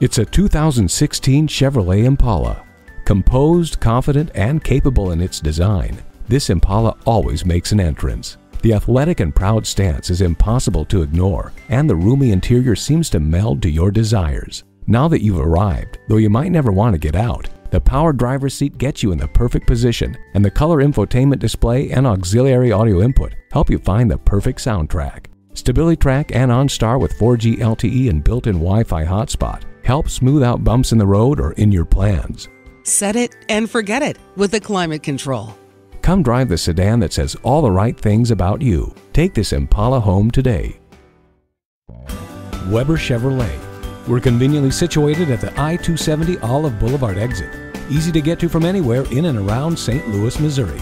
It's a 2016 Chevrolet Impala. Composed, confident, and capable in its design, this Impala always makes an entrance. The athletic and proud stance is impossible to ignore, and the roomy interior seems to meld to your desires. Now that you've arrived, though you might never want to get out, the power driver's seat gets you in the perfect position, and the color infotainment display and auxiliary audio input help you find the perfect soundtrack. Stability Track and OnStar with 4G LTE and built-in Wi-Fi hotspot help smooth out bumps in the road or in your plans. Set it and forget it with the climate control. Come drive the sedan that says all the right things about you. Take this Impala home today. Weber Chevrolet. We're conveniently situated at the I-270 Olive Boulevard exit. Easy to get to from anywhere in and around St. Louis, Missouri.